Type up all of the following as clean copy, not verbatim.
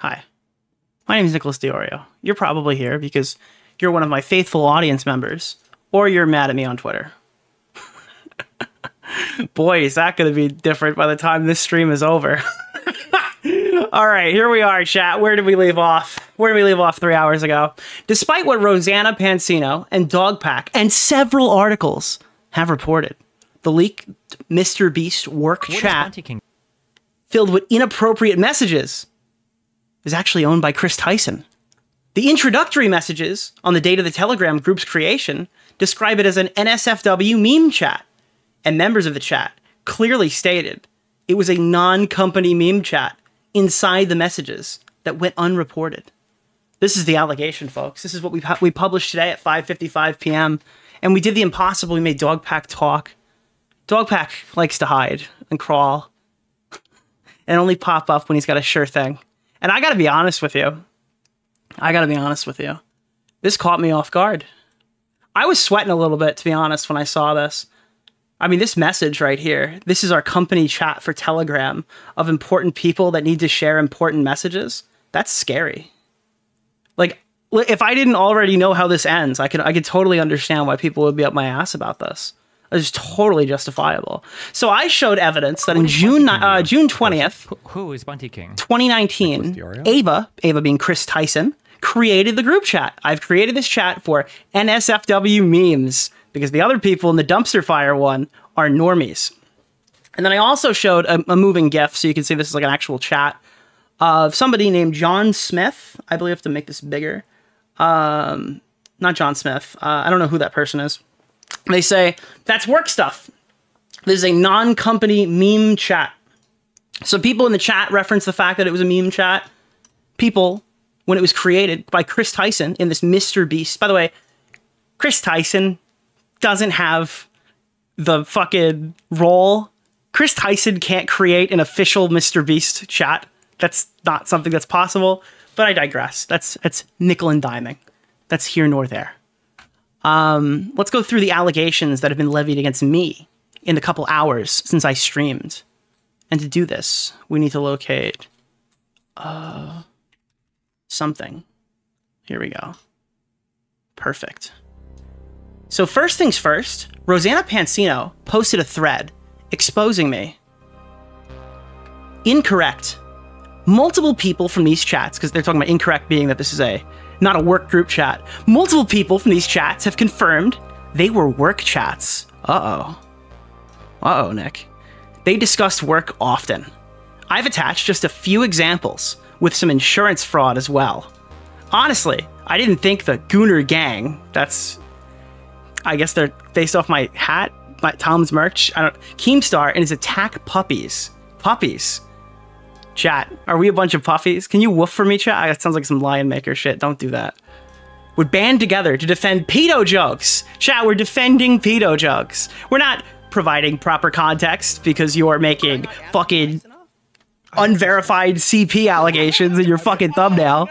Hi, my name is Nicholas DeOrio. You're probably here because you're one of my faithful audience members, or you're mad at me on Twitter. Boy, is that going to be different by the time this stream is over. All right, here we are, chat. Where did we leave off? 3 hours ago? Despite what Rosanna Pansino and DogPack and several articles have reported, the leaked MrBeast work chat filled with inappropriate messages is actually owned by Chris Tyson. The introductory messages on the date of the Telegram group's creation describe it as an NSFW meme chat, and members of the chat clearly stated it was a non-company meme chat inside the messages that went unreported. This is the allegation, folks. This is what we published today at 5:55 p.m. And we did the impossible. We made DogPack talk. DogPack likes to hide and crawl and only pop up when he's got a sure thing. And I got to be honest with you. This caught me off guard. I was sweating a little bit, to be honest, when I saw this. I mean, this message right here, this is our company chat for Telegram of important people that need to share important messages. That's scary. Like, if I didn't already know how this ends, I could totally understand why people would be up my ass about this. It's totally justifiable. So I showed evidence that in June 20th, 2019, Ava being Chris Tyson, created the group chat. I've created this chat for NSFW memes because the other people in the dumpster fire one are normies. And then I also showed a moving GIF, so you can see this is like an actual chat of somebody named John Smith. I believe I have to make this bigger. Not John Smith. I don't know who that person is. They say, that's work stuff. This is a non-company meme chat. So people in the chat reference the fact that it was a meme chat. People, when it was created by Chris Tyson in this MrBeast. By the way, Chris Tyson doesn't have the fucking role. Chris Tyson can't create an official MrBeast chat. That's not something that's possible. But I digress. That's nickel and diming. That's here nor there. Let's go through the allegations that have been levied against me in the couple hours since I streamed. And to do this, we need to locate something. Here we go. Perfect. So first things first, Rosanna Pansino posted a thread exposing me. Incorrect. Multiple people from these chats, because they're talking about incorrect being that this is a not a work group chat. Multiple people from these chats have confirmed they were work chats. Uh-oh. Uh-oh, Nick. They discussed work often. I've attached just a few examples with some insurance fraud as well. Honestly, I didn't think the Gooner gang, that's, I guess they're based off my hat, my Tom's merch, I don't, Keemstar and his attack puppies. Puppies. Chat, are we a bunch of puffies? Can you woof for me, chat? That sounds like some Lion Maker shit. Don't do that. Would band together to defend pedo jokes. Chat, we're defending pedo jokes. We're not providing proper context because you are making fucking unverified CP allegations in your fucking thumbnail.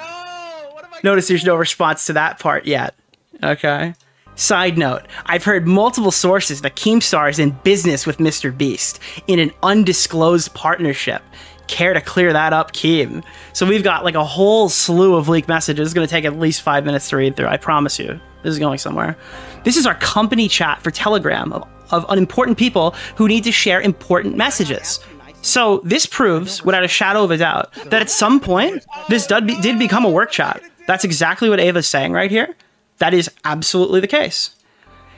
Notice there's no response to that part yet. Okay. Side note, I've heard multiple sources that Keemstar is in business with MrBeast in an undisclosed partnership. Care to clear that up, Keem? So we've got like a whole slew of leaked messages. It's going to take at least 5 minutes to read through. I promise you, this is going somewhere. This is our company chat for Telegram of unimportant people who need to share important messages. So this proves, without a shadow of a doubt, that at some point, this did become a work chat. That's exactly what Ava's saying right here. That is absolutely the case.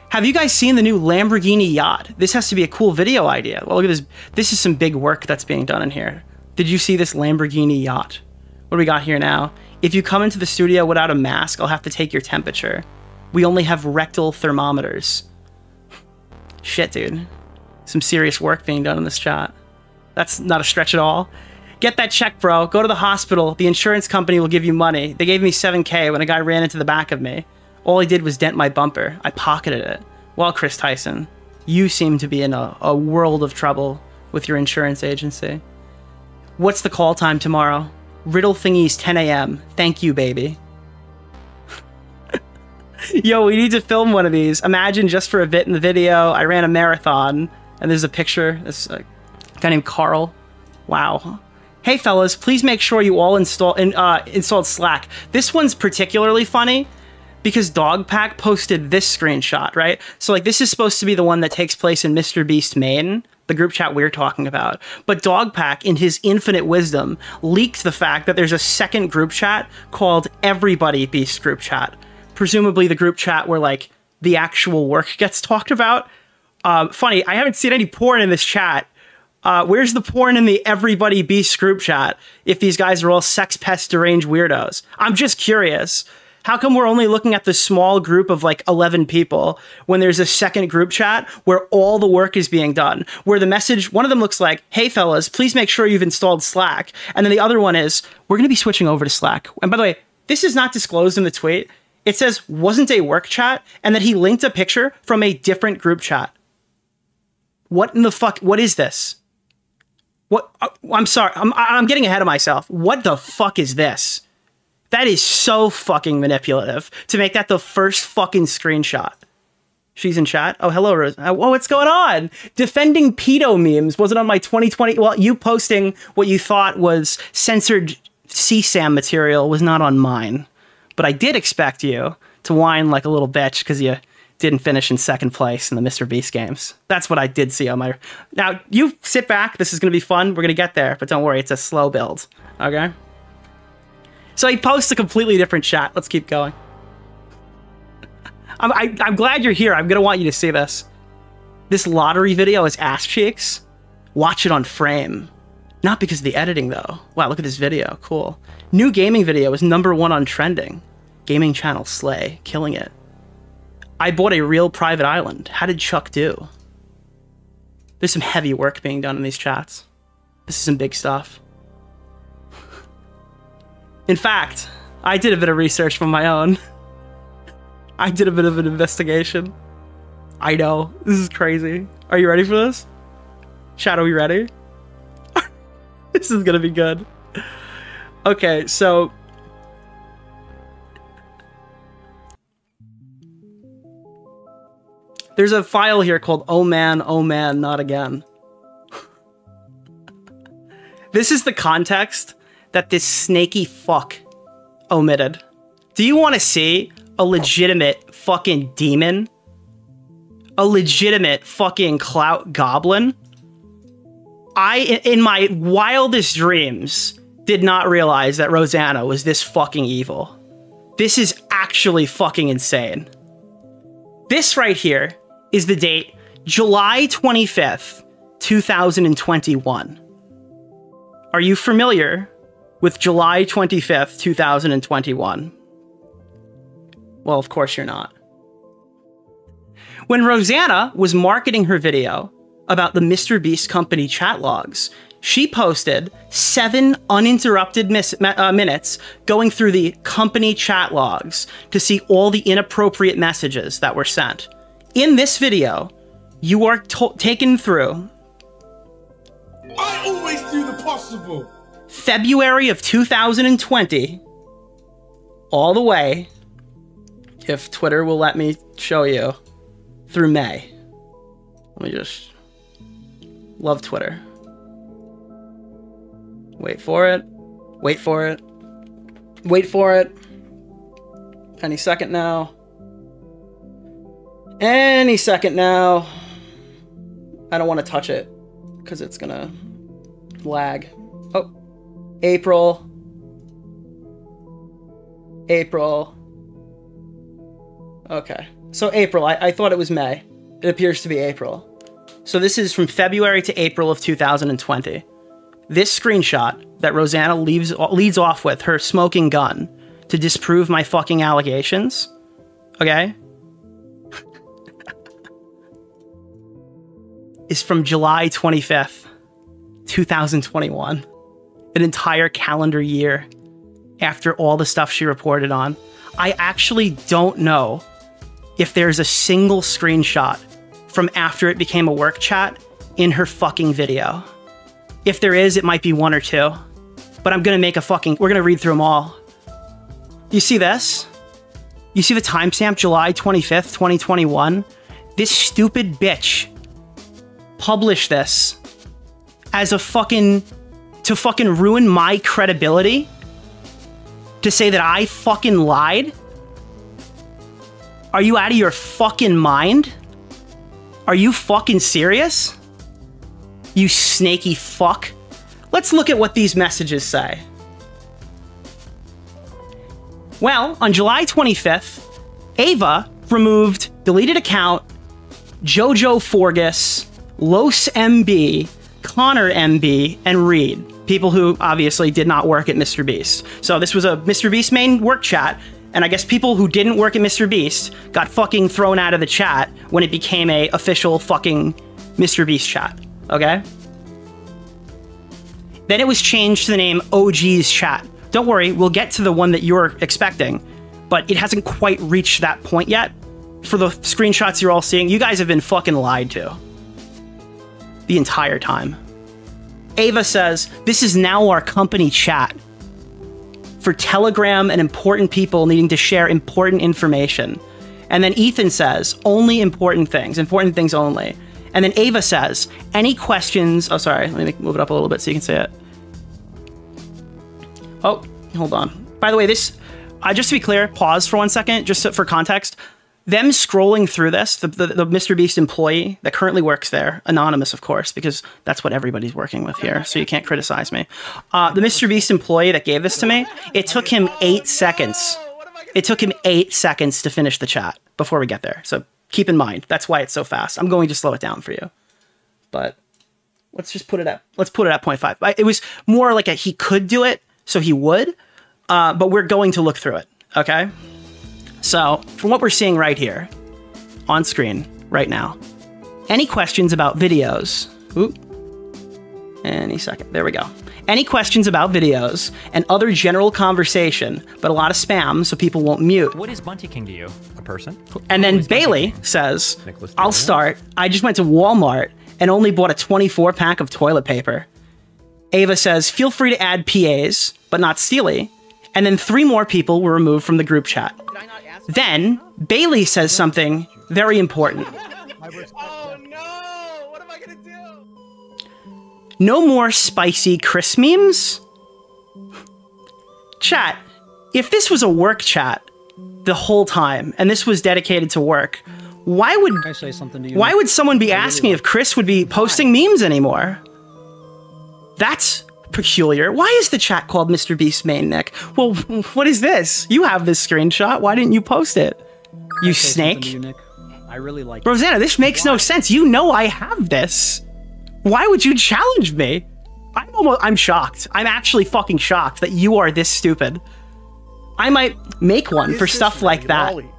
Have you guys seen the new Lamborghini yacht? This has to be a cool video idea. Well, look at this. This is some big work that's being done in here. Did you see this Lamborghini yacht? What do we got here now? If you come into the studio without a mask, I'll have to take your temperature. We only have rectal thermometers. Shit, dude. Some serious work being done in this chat. That's not a stretch at all. Get that check, bro. Go to the hospital. The insurance company will give you money. They gave me $7K when a guy ran into the back of me. All he did was dent my bumper. I pocketed it. Well, Chris Tyson, you seem to be in a world of trouble with your insurance agency. What's the call time tomorrow? Riddle thingies 10 a.m. Thank you, baby. Yo, we need to film one of these. Imagine just for a bit in the video. I ran a marathon. And there's a picture. This guy named Carl. Wow. Hey fellas, please make sure you all installed Slack. This one's particularly funny because DogPack posted this screenshot, right? So like this is supposed to be the one that takes place in MrBeast Maine, the group chat we're talking about. But DogPack, in his infinite wisdom, leaked the fact that there's a second group chat called Everybody Beast Group Chat. Presumably the group chat where like the actual work gets talked about. Funny, I haven't seen any porn in this chat. Where's the porn in the Everybody Beast group chat if these guys are all sex pest deranged weirdos? I'm just curious. How come we're only looking at the small group of like 11 people when there's a second group chat where all the work is being done, where the message, one of them looks like, hey fellas, please make sure you've installed Slack. And then the other one is, we're going to be switching over to Slack. And by the way, this is not disclosed in the tweet. It says, wasn't a work chat, and that he linked a picture from a different group chat. What in the fuck? What is this? What? I'm sorry. I'm getting ahead of myself. What the fuck is this? That is so fucking manipulative to make that the first fucking screenshot. She's in chat. Oh, hello, Rose. Oh, what's going on? Defending pedo memes wasn't on my 2020. Well, you posting what you thought was censored CSAM material was not on mine. But I did expect you to whine like a little bitch because you didn't finish in second place in the MrBeast games. That's what I did see on my... Now, you sit back. This is going to be fun. We're going to get there. But don't worry. It's a slow build. Okay? So he posts a completely different chat. Let's keep going. I'm glad you're here. I'm going to want you to see this. This lottery video is ass cheeks. Watch it on frame. Not because of the editing, though. Wow, look at this video. Cool. New gaming video is #1 on trending. Gaming channel slay. Killing it. I bought a real private island. How did Chuck do? There's some heavy work being done in these chats. This is some big stuff. In fact, I did a bit of research from my own. I did a bit of an investigation. I know, this is crazy. Are you ready for this? Chat, are we ready? This is gonna be good. Okay, so... There's a file here called oh man, not again. This is the context that this snaky fuck omitted. Do you want to see a legitimate fucking demon? A legitimate fucking clout goblin? I, in my wildest dreams, did not realize that Rosanna was this fucking evil. This is actually fucking insane. This right here is the date July 25th, 2021. Are you familiar with July 25th, 2021? Well, of course you're not. When Rosanna was marketing her video about the MrBeast company chat logs, she posted 7 uninterrupted minutes going through the company chat logs to see all the inappropriate messages that were sent. In this video, you are taken through... I always do the possible! February of 2020, all the way, if Twitter will let me show you, through May. Let me just... Love Twitter. Wait for it. Wait for it. Wait for it. Any second now. Any second now. I don't want to touch it because it's gonna lag. Oh, April. April. Okay, so April, I thought it was May. It appears to be April. So this is from February to April of 2020. This screenshot that Rosanna leads off with, her smoking gun to disprove my fucking allegations. Okay. Is from July 25th, 2021, an entire calendar year after all the stuff she reported on. I actually don't know if there's a single screenshot from after it became a work chat in her fucking video. If there is, it might be 1 or 2, but I'm gonna make a fucking, we're gonna read through them all. You see this? You see the timestamp, July 25th, 2021? This stupid bitch publish this as a fucking to fucking ruin my credibility? To say that I fucking lied? Are you out of your fucking mind? Are you fucking serious? You snaky fuck. Let's look at what these messages say. Well, on July 25th, Ava removed deleted account, Jojo Forgas, Los MB, Connor MB, and Reed. People who obviously did not work at MrBeast. So this was a MrBeast main work chat, and I guess people who didn't work at MrBeast got fucking thrown out of the chat when it became a official fucking MrBeast chat, okay? Then it was changed to the name OG's chat. Don't worry, we'll get to the one that you're expecting, but it hasn't quite reached that point yet. For the screenshots you're all seeing, you guys have been fucking lied to the entire time. Ava says, this is now our company chat for Telegram and important people needing to share important information. And then Ethan says, only important things only. And then Ava says, any questions? Oh, sorry, let me move it up a little bit so you can see it. Oh, hold on. By the way, this, just to be clear, pause for 1 second, just so, for context. Them scrolling through this, the MrBeast employee that currently works there, anonymous, of course, because that's what everybody's working with here, so you can't criticize me. The MrBeast employee that gave this to me, it took him 8 seconds. It took him 8 seconds to finish the chat before we get there. So keep in mind, that's why it's so fast. I'm going to slow it down for you. But let's just put it at, let's put it at 0.5. It was more like a, he could do it, so he would, but we're going to look through it, okay? So, from what we're seeing right here, on screen, right now, any questions about videos? Oop. Any second. There we go. Any questions about videos and other general conversation, but a lot of spam, so people won't mute. What is Bunty King to you? A person? And then Bailey says, I'll start. I just went to Walmart and only bought a 24-pack of toilet paper. Ava says, feel free to add PAs, but not Steely. And then 3 more people were removed from the group chat. Then Bailey says something very important. Oh no! What am I gonna do? No more spicy Chris memes? Chat, if this was a work chat the whole time and this was dedicated to work, why would I say something to you? Why would someone be asking if Chris would be posting memes anymore? That's peculiar. Why is the chat called MrBeast main, Nick? Well, what is this? You have this screenshot. Why didn't you post it? You snake. You, Nick. I really like Rosanna, it. This makes no sense. You know I have this. Why would you challenge me? I'm shocked. I'm actually fucking shocked that you are this stupid. I might make one for stuff like that. Ollie?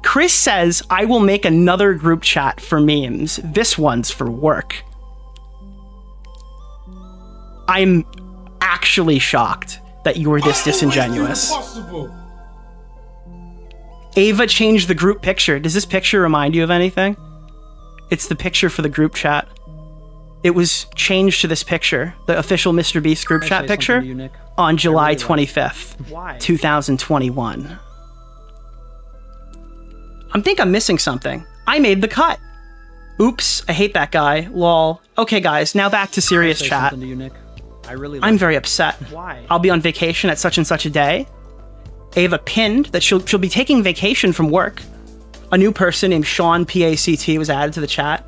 Chris says, I will make another group chat for memes. This one's for work. I'm actually shocked that you were this disingenuous. Ava changed the group picture. Does this picture remind you of anything? It's the picture for the group chat. It was changed to this picture, the official MrBeast group chat picture, on July 25th, 2021. I think I'm missing something. I made the cut. Oops, I hate that guy. Lol. Okay, guys, now back to serious chat. I'm very upset. Why? I'll be on vacation at such and such a day. Ava pinned that she'll be taking vacation from work. A new person named Sean PACT was added to the chat.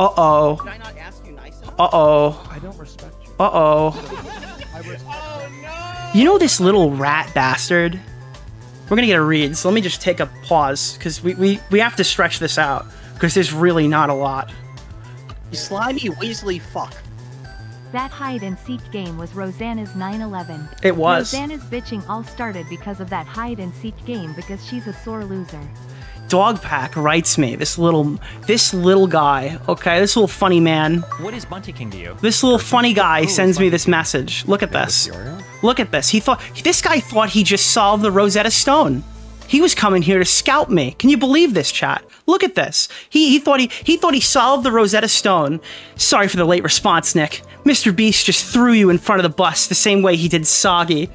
Uh-oh. Did I not ask you nice enough? Uh-oh. I don't respect you. Uh-oh. You know this little rat bastard? We're gonna get a read, so let me just take a pause, because we have to stretch this out, because there's really not a lot. You slimy Weasley fuck. That hide-and-seek game was Rosanna's 9/11. It was. Rosanna's bitching all started because of that hide-and-seek game, because she's a sore loser. DogPack writes me, this little guy, okay? This little funny man. What is Bunty King to you? This little funny guy sends me this message. Look at this. Look at this. This guy thought he just solved the Rosetta Stone. He was coming here to scout me. Can you believe this, chat? Look at this. He thought he solved the Rosetta Stone. Sorry for the late response, Nick. MrBeast just threw you in front of the bus the same way he did Soggy.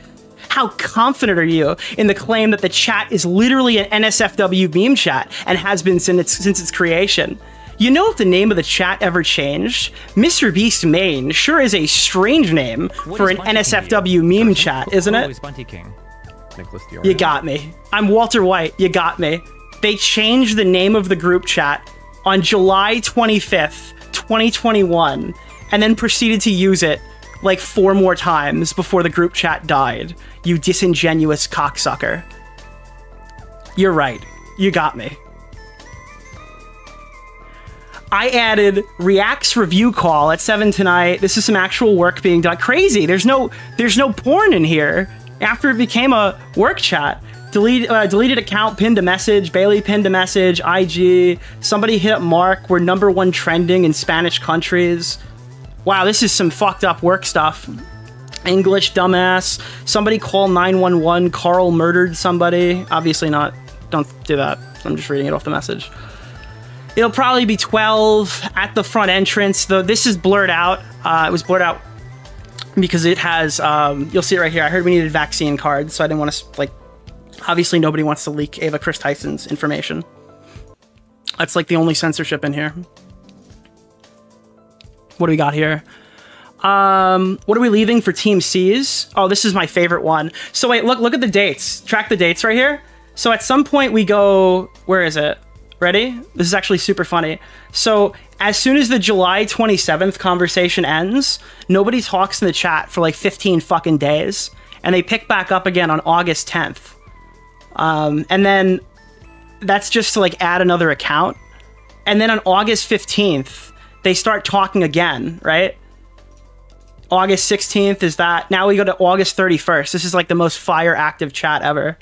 How confident are you in the claim that the chat is literally an NSFW meme chat and has been since its creation? You know, if the name of the chat ever changed, MrBeast Main sure is a strange name for an NSFW meme chat, isn't it? Nicholas DeOrio. You got me. I'm Walter White. You got me. They changed the name of the group chat on July 25th, 2021, and then proceeded to use it like 4 more times before the group chat died. You disingenuous cocksucker. You're right. You got me. I added React's review call at 7 tonight. This is some actual work being done. Crazy. There's no porn in here. After it became a work chat, deleted account, pinned a message, Bailey pinned a message, IG, somebody hit up Mark, we're #1 trending in Spanish countries. Wow, this is some fucked up work stuff. English, dumbass, somebody call 911, Carl murdered somebody. Obviously not, don't do that. I'm just reading it off the message. It'll probably be 12 at the front entrance, though this is blurred out. It was blurred out because it has, you'll see it right here. I heard we needed vaccine cards, so I didn't want to, like, obviously nobody wants to leak Ava Chris Tyson's information. That's like the only censorship in here. What do we got here? What are we leaving for Team C's? Oh, this is my favorite one. So wait, look at the dates. Track the dates right here. So at some point we go, where is it? Ready? This is actually super funny. So as soon as the July 27th conversation ends, nobody talks in the chat for like 15 fucking days. And they pick back up again on August 10th. And then that's just to like add another account. And then on August 15th, they start talking again, right? August 16th is that. Now we go to August 31st. This is like the most fire active chat ever.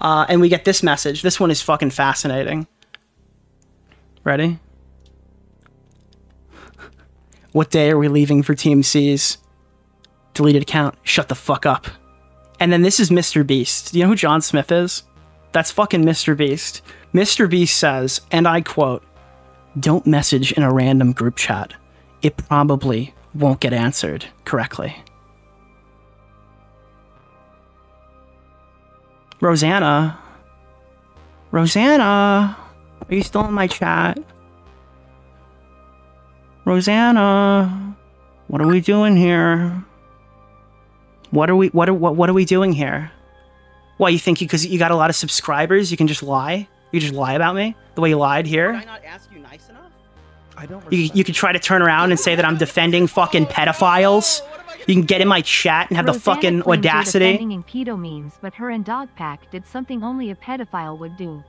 And we get this message. This one is fucking fascinating. Ready? What day are we leaving for Team C's? Deleted account. Shut the fuck up. And then this is MrBeast. Do you know who John Smith is? That's fucking MrBeast. MrBeast says, and I quote, "Don't message in a random group chat. It probably won't get answered correctly." Rosanna. Rosanna. Are you still in my chat? Rosanna, what are we doing here? What are we doing here? Why, you think because you got a lot of subscribers, you can just lie? You just lie about me the way you lied here? Did I not ask you nice enough? I don't. You could try to turn around and say that I'm defending fucking pedophiles. You can get in my chat and have Rosanna the fucking audacity. In pedo memes, but her and DogPack did something only a pedophile would do.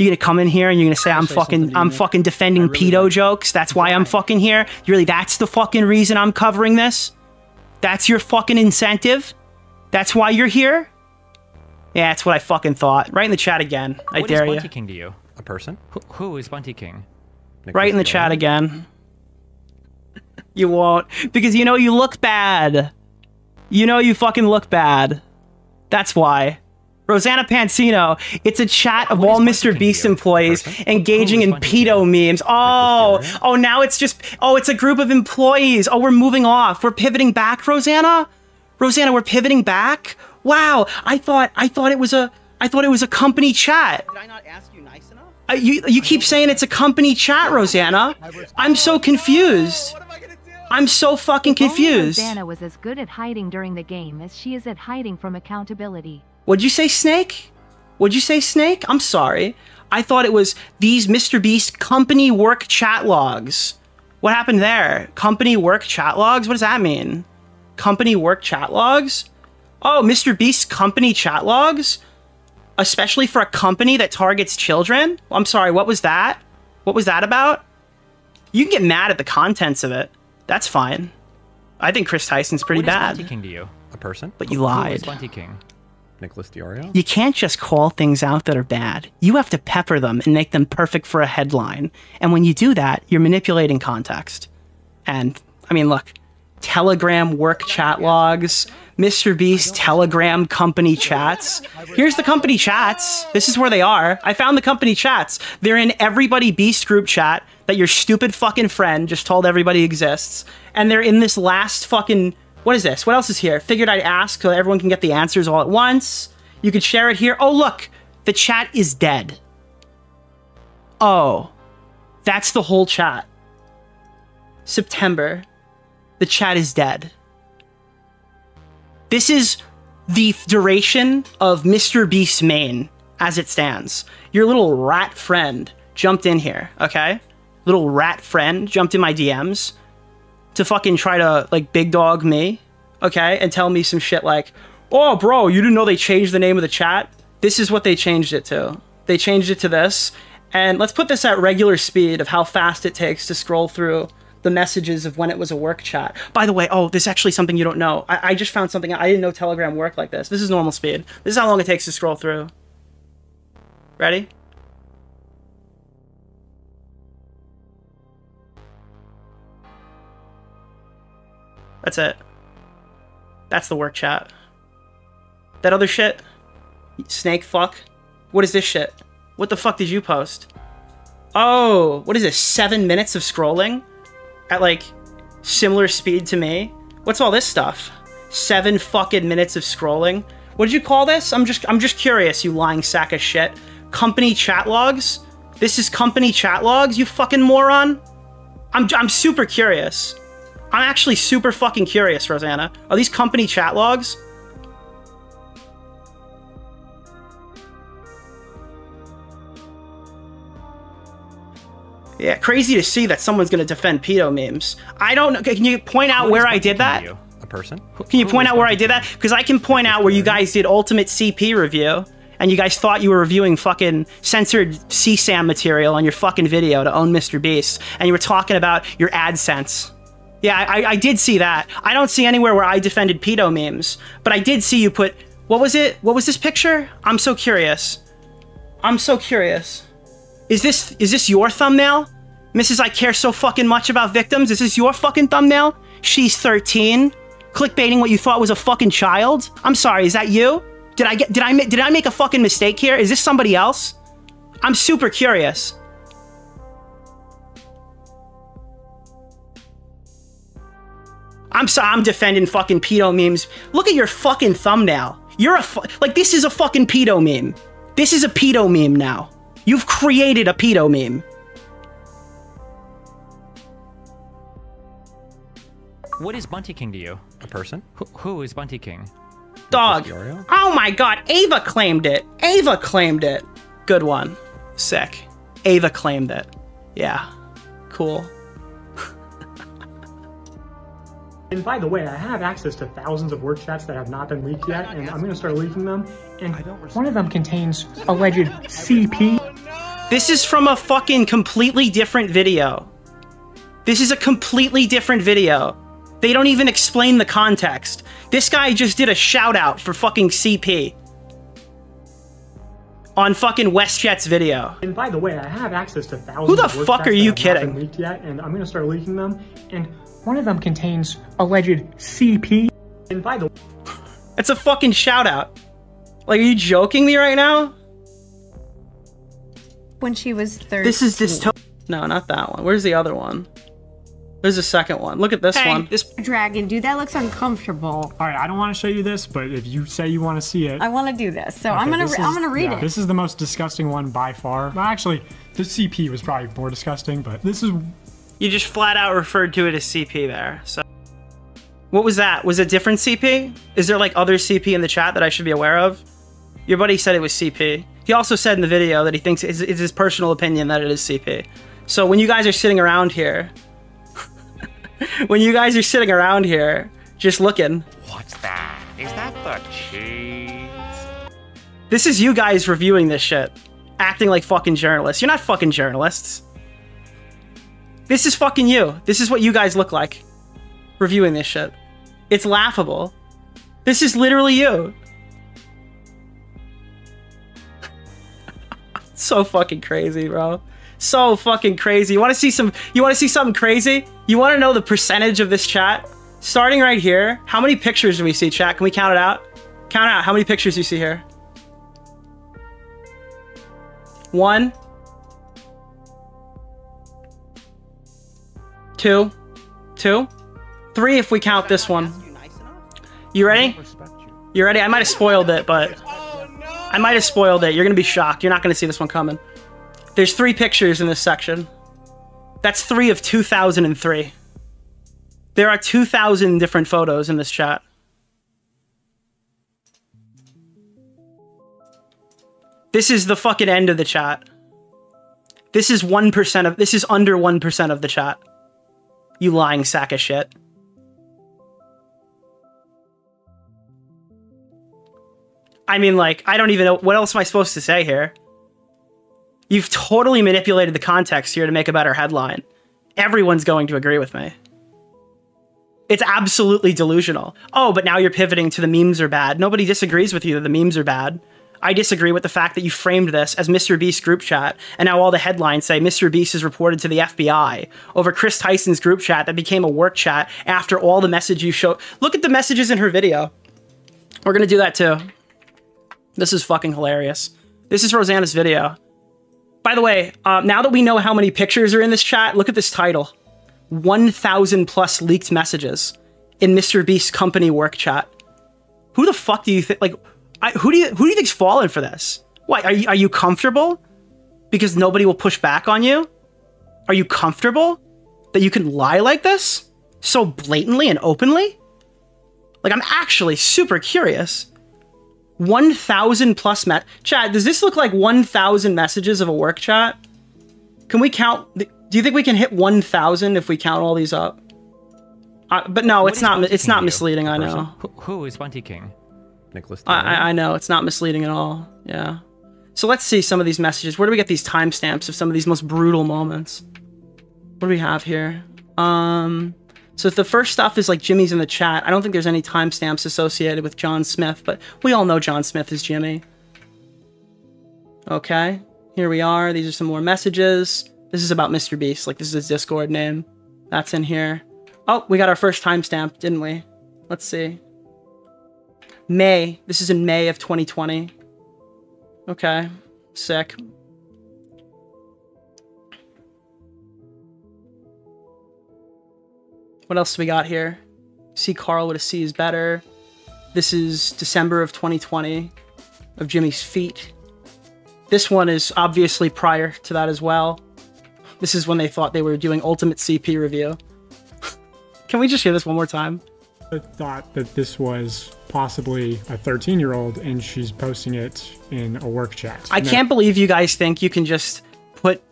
You're gonna come in here and you're gonna say I'm fucking defending really pedo jokes. That's why I'm fucking here. You really? That's the fucking reason I'm covering this. That's your fucking incentive. That's why you're here. Yeah, that's what I fucking thought. Right in the chat again. I dare you. What is Bunty King to you? A person? Who is Bunty King? Right in the chat again. You won't, because you know you look bad. You know you fucking look bad. That's why. Rosanna Pansino, it's a chat of all MrBeast employees engaging in pedo memes. Oh, now it's just, oh, it's a group of employees. Oh, we're moving off. We're pivoting back, Rosanna? Rosanna, we're pivoting back? Wow, I thought it was a company chat. Did I not ask you nice enough? You keep saying it's a company chat, Rosanna. I'm so confused. I'm so fucking confused. Rosanna was as good at hiding during the game as she is at hiding from accountability. What'd you say, Snake? What'd you say, Snake? I'm sorry. I thought it was these MrBeast company work chat logs. What happened there? Company work chat logs? What does that mean? Company work chat logs? Oh, MrBeast company chat logs? Especially for a company that targets children? I'm sorry, what was that? What was that about? You can get mad at the contents of it. That's fine. I think Chris Tyson's pretty bad. What is Bunty King to you? A person? But you lied. Who is Bunty King? Nicholas DeOrio? You can't just call things out that are bad. You have to pepper them and make them perfect for a headline. And when you do that, you're manipulating context. And, I mean, look, Telegram work chat logs, MrBeast Telegram company chats. Here's the company chats. This is where they are. I found the company chats. They're in everybody Beast group chat that your stupid fucking friend just told everybody exists. And they're in this last fucking... What is this? What else is here? Figured I'd ask so everyone can get the answers all at once. You could share it here. Oh, look, the chat is dead. Oh, That's the whole chat. September. The chat is dead. This is the duration of MrBeast's main as it stands. Your little rat friend jumped in here, okay? Little rat friend jumped in my DMs to fucking try to, like, big dog me, okay? And tell me some shit like, oh, bro, you didn't know they changed the name of the chat? This is what they changed it to. They changed it to this. And let's put this at regular speed of how fast it takes to scroll through the messages of when it was a work chat. By the way, oh, this is actually something you don't know. I just found something. I didn't know Telegram worked like this. This is normal speed. This is how long it takes to scroll through. Ready? That's it. That's the work chat. That other shit? Snake fuck? What is this shit? What the fuck did you post? Oh, what is this? 7 minutes of scrolling? At like similar speed to me? What's all this stuff? 7 fucking minutes of scrolling? What did you call this? I'm just curious, you lying sack of shit. Company chat logs? This is company chat logs, you fucking moron? I'm super curious. I'm actually super fucking curious, Rosanna. Are these company chat logs? Yeah, crazy to see that someone's going to defend pedo memes. I don't know. Can you point out where I did that? A person? Can you point out where I did that? Because I can point out where you guys did Ultimate CP review, and you guys thought you were reviewing fucking censored CSAM material on your fucking video to own MrBeast, and you were talking about your AdSense. Yeah, I did see that. I don't see anywhere where I defended pedo memes, but I did see you put... What was it? What was this picture? I'm so curious. I'm so curious. Is this your thumbnail? Mrs. I care so fucking much about victims. Is this your fucking thumbnail? She's 13. Clickbaiting what you thought was a fucking child. I'm sorry, is that you? Did I make a fucking mistake here? Is this somebody else? I'm super curious. I'm sorry, I'm defending fucking pedo memes. Look at your fucking thumbnail. You're a like, this is a fucking pedo meme. This is a pedo meme now. You've created a pedo meme. What is Bunty King to you? A person? Who is Bunty King? Dog. Oh my god, Ava claimed it. Ava claimed it. Good one. Sick. Ava claimed it. Yeah. Cool. And by the way, I have access to thousands of word chats that have not been leaked yet, and I'm going to start leaking them. And one of them contains alleged CP. This is from a fucking completely different video. This is a completely different video. They don't even explain the context. This guy just did a shout out for fucking CP on fucking WestJet's video. And by the way, I have access to thousands. Who the fuck are you kidding? Leaked yet, and I'm going to start leaking them. And one of them contains alleged CP. And by the way, it's a fucking shout out. Like, are you joking me right now? When she was 13. This is dystopian. No, not that one. Where's the other one? There's a second one. Look at this one. This dragon, dude, that looks uncomfortable. All right, I don't want to show you this, but if you say you want to see it, I want to do this. So okay, I'm gonna read it. This is the most disgusting one by far. Well, actually, the CP was probably more disgusting, but this is. You just flat out referred to it as CP there, so. What was that? Was it different CP? Is there like other CP in the chat that I should be aware of? Your buddy said it was CP. He also said in the video that he thinks it's his personal opinion that it is CP. So when you guys are sitting around here, when you guys are sitting around here, just looking. What's that? Is that the cheese? This is you guys reviewing this shit, acting like fucking journalists. You're not fucking journalists. This is fucking you. This is what you guys look like reviewing this shit. It's laughable. This is literally you. So fucking crazy, bro. So fucking crazy. You want to see something crazy? You want to know the percentage of this chat? Starting right here, how many pictures do we see, chat? Can we count it out? Count out how many pictures you see here. 1. 2, 3 if we count this one. You ready? You ready? I might have spoiled it, but I might have spoiled it. You're gonna be shocked. You're not gonna see this one coming. There's 3 pictures in this section. That's 3 of 2003. There are 2,000 different photos in this chat. This is the fucking end of the chat. This is 1% of... This is under 1% of the chat. You lying sack of shit. I mean, like, I don't even know... What else am I supposed to say here? You've totally manipulated the context here to make a better headline. Everyone's going to agree with me. It's absolutely delusional. Oh, but now you're pivoting to the memes are bad. Nobody disagrees with you that the memes are bad. I disagree with the fact that you framed this as MrBeast group chat, and now all the headlines say MrBeast is reported to the FBI over Chris Tyson's group chat that became a work chat after all the message you showed. Look at the messages in her video. We're gonna do that too. This is fucking hilarious. This is Rosanna's video. By the way, now that we know how many pictures are in this chat, look at this title. 1,000 plus leaked messages in MrBeast's company work chat. Who the fuck do you think, like... who do you think's fallen for this? Why are you comfortable? Because nobody will push back on you? Are you comfortable that you can lie like this? So blatantly and openly? Like, I'm actually super curious. 1,000 plus chat, does this look like 1,000 messages of a work chat? Can we count? Do you think we can hit 1,000 if we count all these up? But no, what it's not misleading, you? I know. Who is Bunty King? Nicholas DeOrio. I know, it's not misleading at all. Yeah. So let's see some of these messages. Where do we get these timestamps of some of these most brutal moments? What do we have here? So if the first stuff is like Jimmy's in the chat, I don't think there's any timestamps associated with John Smith, but we all know John Smith is Jimmy. Okay, here we are. These are some more messages. This is about MrBeast. Like, this is his Discord name. That's in here. Oh, we got our first timestamp, didn't we? Let's see. May. This is in May of 2020. Okay. Sick. What else do we got here? See Carl with a C is better. This is December of 2020 of Jimmy's feet. This one is obviously prior to that as well. This is when they thought they were doing Ultimate CP review. Can we just hear this one more time? I thought that this was possibly a 13-year-old and she's posting it in a work chat. I can't believe you guys think you can just put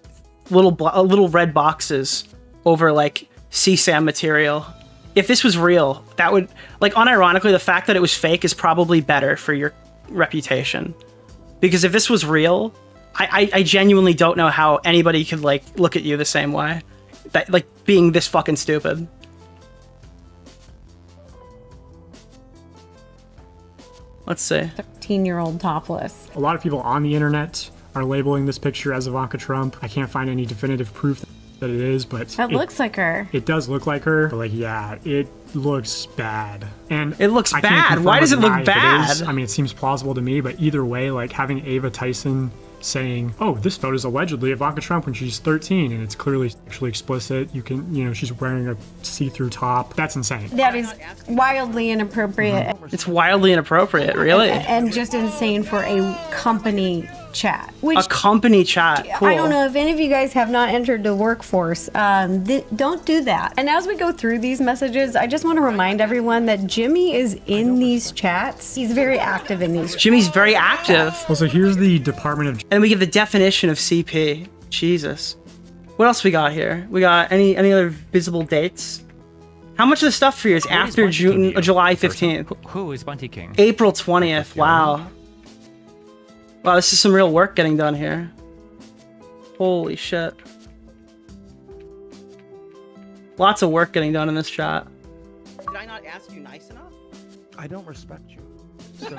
little red boxes over like CSAM material. If this was real, that would, like, unironically, the fact that it was fake is probably better for your reputation. Because if this was real, I genuinely don't know how anybody could like look at you the same way. That, like, being this fucking stupid. Let's see. 13-year-old topless. A lot of people on the internet are labeling this picture as Ivanka Trump. I can't find any definitive proof that it is, but... That looks like her. It does look like her. But, like, yeah, it looks bad. And it looks bad. Why does it look bad? I mean, it seems plausible to me, but either way, like, having Ava Tyson saying, oh, this photo is allegedly Ivanka Trump when she's 13 and it's clearly sexually explicit. You can, you know, she's wearing a see-through top. That's insane. That is wildly inappropriate. Mm-hmm. It's wildly inappropriate, really. And just insane for a company chat. Which, a company chat. Cool. I don't know if any of you guys have not entered the workforce. Don't do that. And as we go through these messages, I just want to remind everyone that Jimmy is in these chats. He's very active in these chats. Jimmy's very active. Well, so here's the Department of... And we give the definition of CP. Jesus. What else we got here? We got any other visible dates? How much of the stuff for you is after July 15th? Who is Bunty King? April 20th. Wow. Wow, this is some real work getting done here. Holy shit. Lots of work getting done in this chat. Did I not ask you nice enough? I don't respect you. So...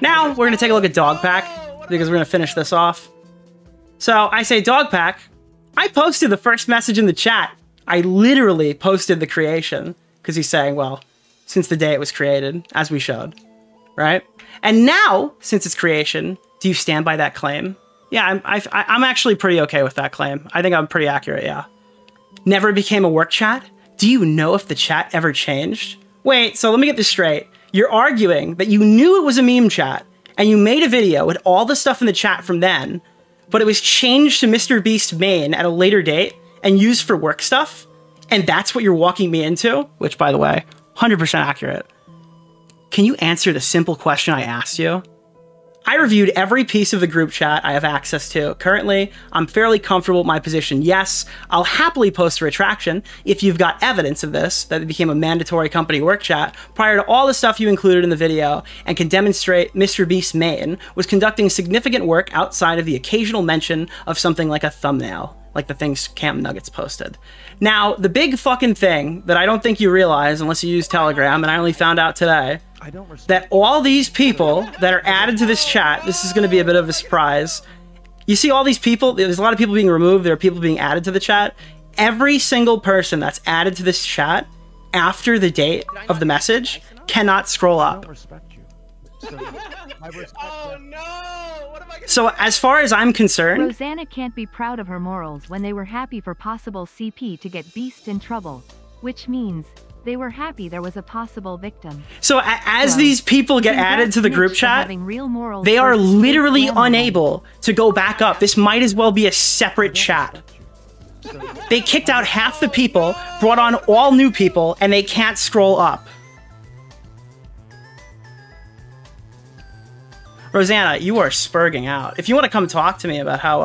Now, we're going to take a look at DogPack, because we're going to finish this off. So, I say DogPack. I posted the first message in the chat. I literally posted the creation, because he's saying, well, since the day it was created, as we showed, right? And now, since its creation... Do you stand by that claim? Yeah, I'm actually pretty okay with that claim. I think I'm pretty accurate, yeah. Never became a work chat? Do you know if the chat ever changed? Wait, so let me get this straight. You're arguing that you knew it was a meme chat, and you made a video with all the stuff in the chat from then, but it was changed to MrBeast main at a later date, and use for work stuff. And that's what you're walking me into, which, by the way, 100% accurate. Can you answer the simple question I asked you? I reviewed every piece of the group chat I have access to. Currently, I'm fairly comfortable with my position. Yes, I'll happily post a retraction if you've got evidence of this, that it became a mandatory company work chat prior to all the stuff you included in the video, and can demonstrate MrBeast main was conducting significant work outside of the occasional mention of something like a thumbnail, like the things Cam Nuggets posted. Now, the big fucking thing that I don't think you realize unless you use Telegram, and I only found out today, that all these people that are added to this chat, this is going to be a bit of a surprise. You see all these people, there's a lot of people being removed, there are people being added to the chat. Every single person that's added to this chat after the date of the message cannot scroll up. Oh no! So as far as I'm concerned, Rosanna can't be proud of her morals when they were happy for possible CP to get Beast in trouble, which means they were happy there was a possible victim. So as these people get added to the group chat, they are literally unable to go back up. This might as well be a separate chat. They kicked out half the people, brought on all new people, and they can't scroll up. Rosanna, you are spurging out. If you want to come talk to me about how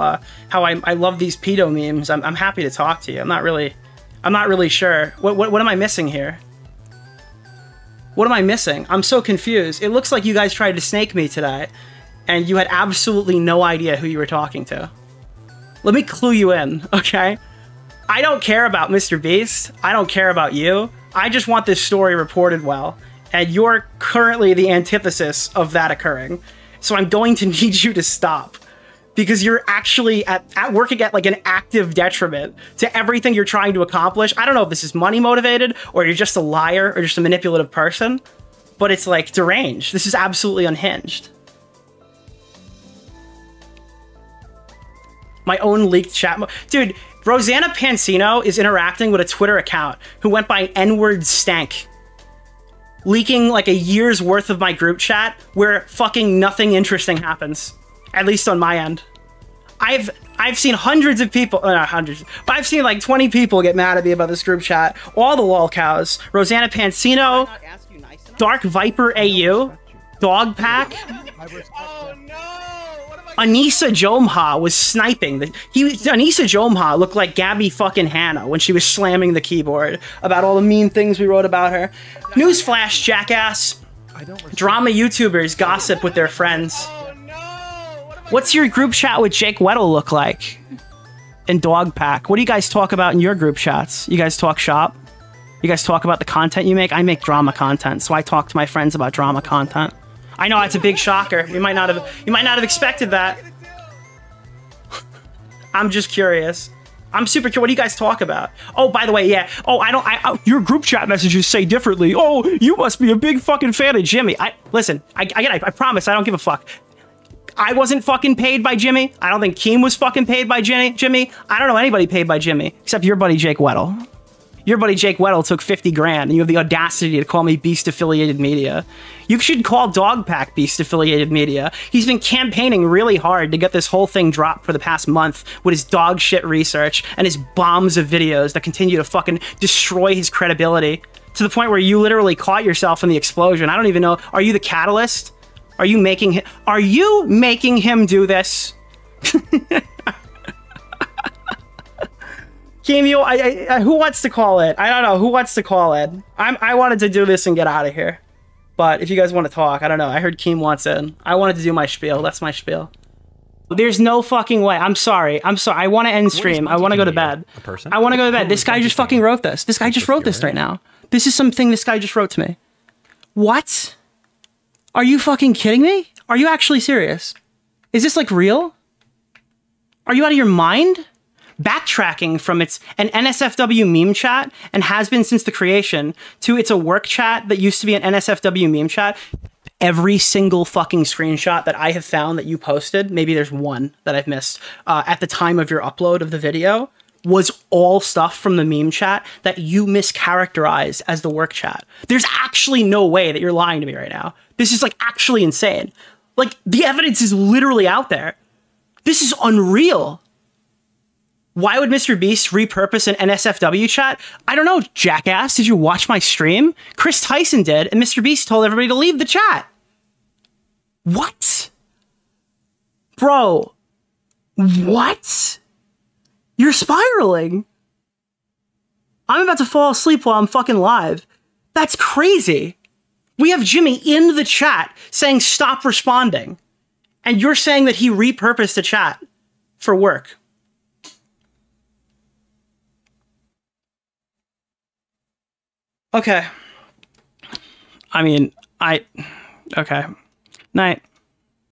I love these pedo memes, I'm happy to talk to you. I'm not really sure. What am I missing here? What am I missing? I'm so confused. It looks like you guys tried to snake me today, and you had absolutely no idea who you were talking to. Let me clue you in, okay? I don't care about MrBeast. I don't care about you. I just want this story reported well, and you're currently the antithesis of that occurring. So I'm going to need you to stop, because you're actually at working at like an active detriment to everything you're trying to accomplish. I don't know if this is money motivated or you're just a liar or just a manipulative person, but it's like deranged. This is absolutely unhinged. My own leaked chat. Dude, Rosanna Pansino is interacting with a Twitter account who went by N-word stank, leaking like a year's worth of my group chat where fucking nothing interesting happens. At least on my end. I've seen hundreds of people, not hundreds, but I've seen like 20 people get mad at me about this group chat. All the lol cows, Rosanna Pansino, Dark Viper AU, DogPack, Anisa Jomha was sniping. Anisa Jomha looked like Gabby fucking Hanna when she was slamming the keyboard about all the mean things we wrote about her. Newsflash, jackass. Drama YouTubers gossip with their friends. What's your group chat with Jake Weddle look like? And DogPack? What do you guys talk about in your group chats? You guys talk shop? You guys talk about the content you make? I make drama content, so I talk to my friends about drama content. I know that's a big shocker. You might not have expected that. I'm just curious. I'm super curious. What do you guys talk about? Oh, by the way, yeah. Oh, your group chat messages say differently. Oh, you must be a big fucking fan of Jimmy. Listen, I promise I don't give a fuck. I wasn't fucking paid by Jimmy. I don't think Keem was fucking paid by Jimmy. I don't know anybody paid by Jimmy, except your buddy Jake Weddle. Your buddy Jake Weddle took 50 grand, and you have the audacity to call me Beast-affiliated media. You should call DogPack Beast-affiliated media. He's been campaigning really hard to get this whole thing dropped for the past month with his dog shit research and his bombs of videos that continue to fucking destroy his credibility to the point where you literally caught yourself in the explosion. I don't even know. Are you the catalyst? Are you making him do this? Cameo, who wants to call it? I don't know. Who wants to call it? I wanted to do this and get out of here. But if you guys want to talk, I don't know. I heard Keem wants in. I wanted to do my spiel. That's my spiel. There's no fucking way. I'm sorry. I'm sorry. I want to end stream. I want to go to bed. I want to go to bed. This guy just fucking wrote this. This guy just wrote this right now. This is something this guy just wrote to me. What? Are you fucking kidding me? Are you actually serious? Is this like real? Are you out of your mind? Backtracking from it's an NSFW meme chat and has been since the creation to it's a work chat that used to be an NSFW meme chat. Every single fucking screenshot that I have found that you posted, maybe there's one that I've missed, at the time of your upload of the video, was all stuff from the meme chat that you mischaracterized as the work chat. There's actually no way that you're lying to me right now. This is like actually insane. Like the evidence is literally out there. This is unreal. Why would MrBeast repurpose an NSFW chat? I don't know, jackass. Did you watch my stream? Chris Tyson did, and MrBeast told everybody to leave the chat. What? Bro, what? You're spiraling. I'm about to fall asleep while I'm fucking live. That's crazy. We have Jimmy in the chat saying stop responding. And you're saying that he repurposed the chat for work. Okay. I mean, okay. Night.